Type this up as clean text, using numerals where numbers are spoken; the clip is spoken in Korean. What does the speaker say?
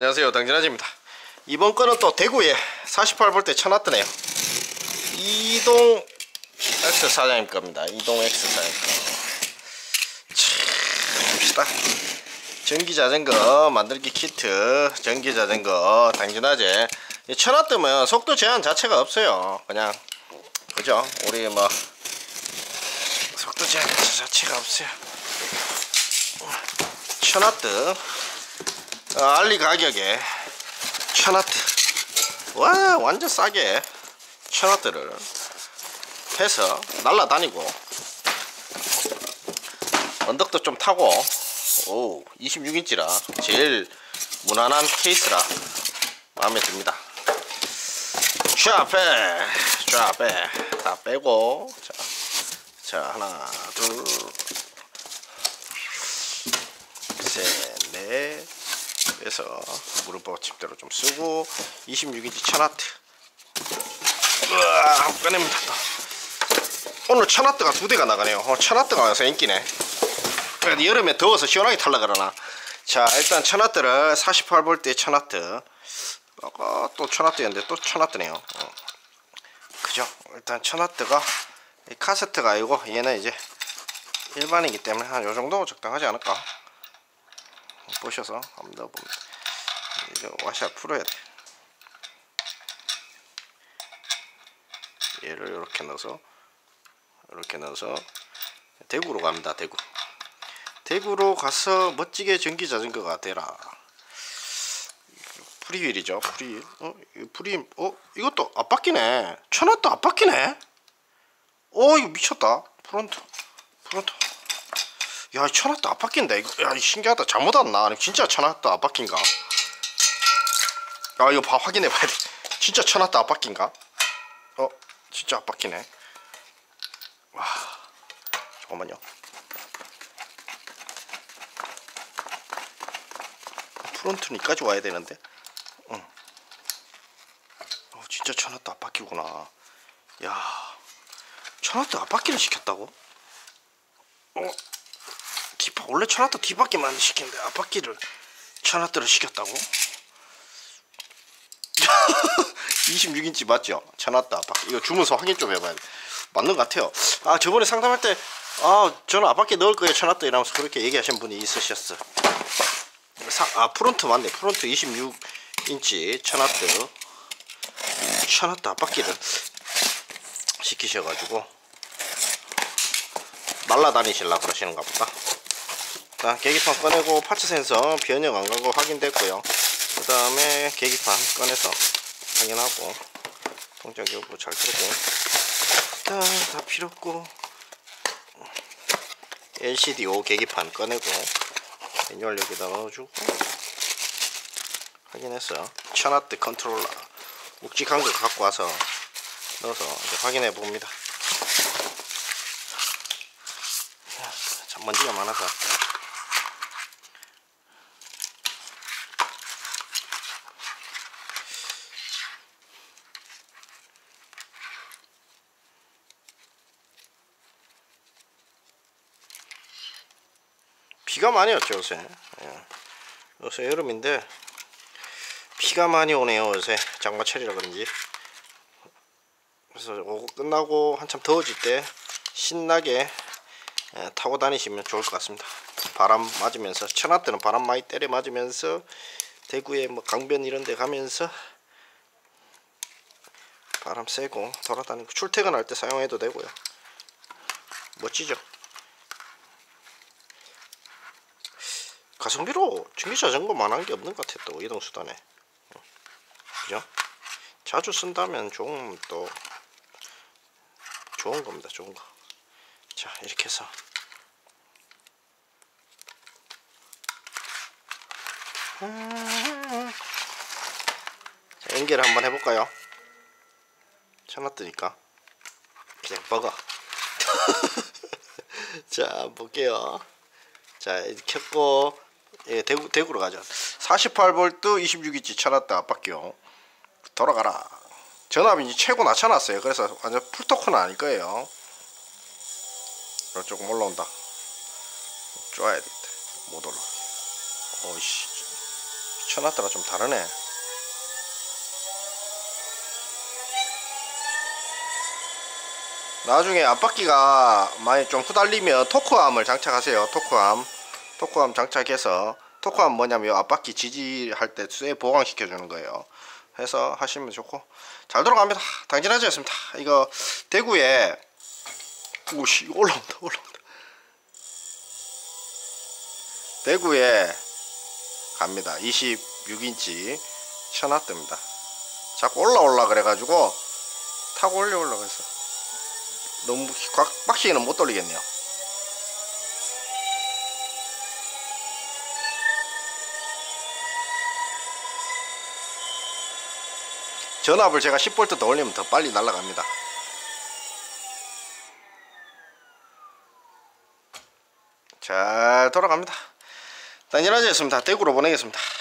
안녕하세요, 당진아재입니다. 이번 거는 또 대구에 48V 천하트네요. 이동 X 사장님 겁니다. 이동 X 사장님 거. 자, 봅시다. 전기자전거 만들기 키트, 전기자전거 당진아재. 이 천하트면 속도 제한 자체가 없어요. 그냥 그죠? 우리 뭐 속도 제한 자체가 없어요. 천하트 알리 가격에 천하트, 와 완전 싸게 천하트를 해서 날라다니고 언덕도 좀 타고, 오 26인치라 제일 무난한 케이스라 마음에 듭니다. 좌배 좌배 다 빼고, 자 하나 둘 셋 넷 빼서 무릎받침대로 좀 쓰고 26인치 천하트 한번 꺼냅니다. 오늘 천하트가 두 대가 나가네요. 천하트가 와서 인기네. 여름에 더워서 시원하게 탈라 그러나. 자, 일단 천하트를 48V의 천하트, 아까 또 천하트였는데 또 천하트네요. 그죠? 일단 천하트가 카세트가 아니고 얘는 이제 일반이기 때문에 한 요정도 적당하지 않을까 보셔서 한번 넣어봅니다. 이제 와샤 풀어야 돼. 얘를 이렇게 넣어서 대구로 갑니다. 대구로 가서 멋지게 전기자전거가 되라. 프리휠이죠. 프리휠. 프리휠. 이것도 안 바뀌네. 천하트도 안 바뀌네. 이거 미쳤다. 프론트. 야, 천하트도 안 바뀐다. 이거, 야, 신기하다. 잘못 왔나? 아니, 진짜 천하트도 안 바뀐가? 야, 이거 확인해 봐야 돼. 진짜 천하트도 안 바뀐가? 진짜 안 바뀌네. 와, 잠깐만요. 프론트는 여기까지 와야 되는데. 응. 진짜 천하트도 안 바뀌구나. 야, 천하트도 안 바뀌는 시켰다고? 원래 천하트 뒷바퀴만 시키는데 앞바퀴를 천하트를 시켰다고? 26인치 맞죠? 천하트 앞바퀴. 이거 주문서 확인 좀 해봐야 돼. 맞는 것 같아요. 아, 저번에 상담할 때 저는 앞바퀴 넣을 거예요 천하트 이러면서 그렇게 얘기하신 분이 있으셨어. 프론트 맞네. 프론트 26인치 천하트 앞바퀴를 시키셔가지고 날라다니실라 그러시는가 보다. 자, 계기판 꺼내고 파츠 센서 변형 안 가고 확인됐고요. 그 다음에 계기판 꺼내서 확인하고 동작 요구 잘 되고 일단 다 필요 없고 LCD 5 계기판 꺼내고 매뉴얼 여기다 넣어주고 확인했어요. 천하트 컨트롤러 묵직한 거 갖고 와서 넣어서 이제 확인해 봅니다. 먼지가 많아서. 비가 많이 왔죠 요새. 요새 여름인데 비가 많이 오네요. 요새 장마철이라 그런지. 그래서 오고 끝나고 한참 더워질 때 신나게 타고 다니시면 좋을 것 같습니다. 바람 맞으면서, 천하트는 바람 많이 때려 맞으면서 대구에 뭐 강변 이런데 가면서 바람 쐬고 돌아다니고 출퇴근할 때 사용해도 되고요. 멋지죠. 가성비로 전기자전거만 한 게 없는 것 같아요. 또 이동수단에 그죠? 자주 쓴다면 좀 또 좋은 겁니다. 좋은 거. 자, 이렇게 해서 자, 연결을 한번 해볼까요? 천하트니까 그냥 먹어. 자, 볼게요. 자, 이렇게 켰고, 예, 대구로 가죠. 48V 26인치 천하트 앞바퀴요. 돌아가라. 전압이 이제 최고 낮춰놨어요. 그래서 완전 풀토크는 아닐 거예요. 조금 올라온다. 쪼아야 되겠다. 못 올라. 오이씨. 천하트랑 좀 다르네. 나중에 앞바퀴가 많이 좀 후달리면 토크암을 장착하세요. 토크암 장착해서, 토크암 뭐냐면 앞바퀴 지지할 때 쇠 보강시켜 주는 거예요. 해서 하시면 좋고, 잘 돌아갑니다. 당진아재였습니다. 이거 대구에, 오씨 이거 올라온다. 대구에 갑니다. 26인치 천하트입니다. 자꾸 올라올라 그래가지고 타고 올려올라 그래서 너무 빡시기는 못 돌리겠네요. 전압을 제가 10V 더 올리면 더 빨리 날아갑니다. 잘 돌아갑니다. 당진아재였습니다. 대구로 보내겠습니다.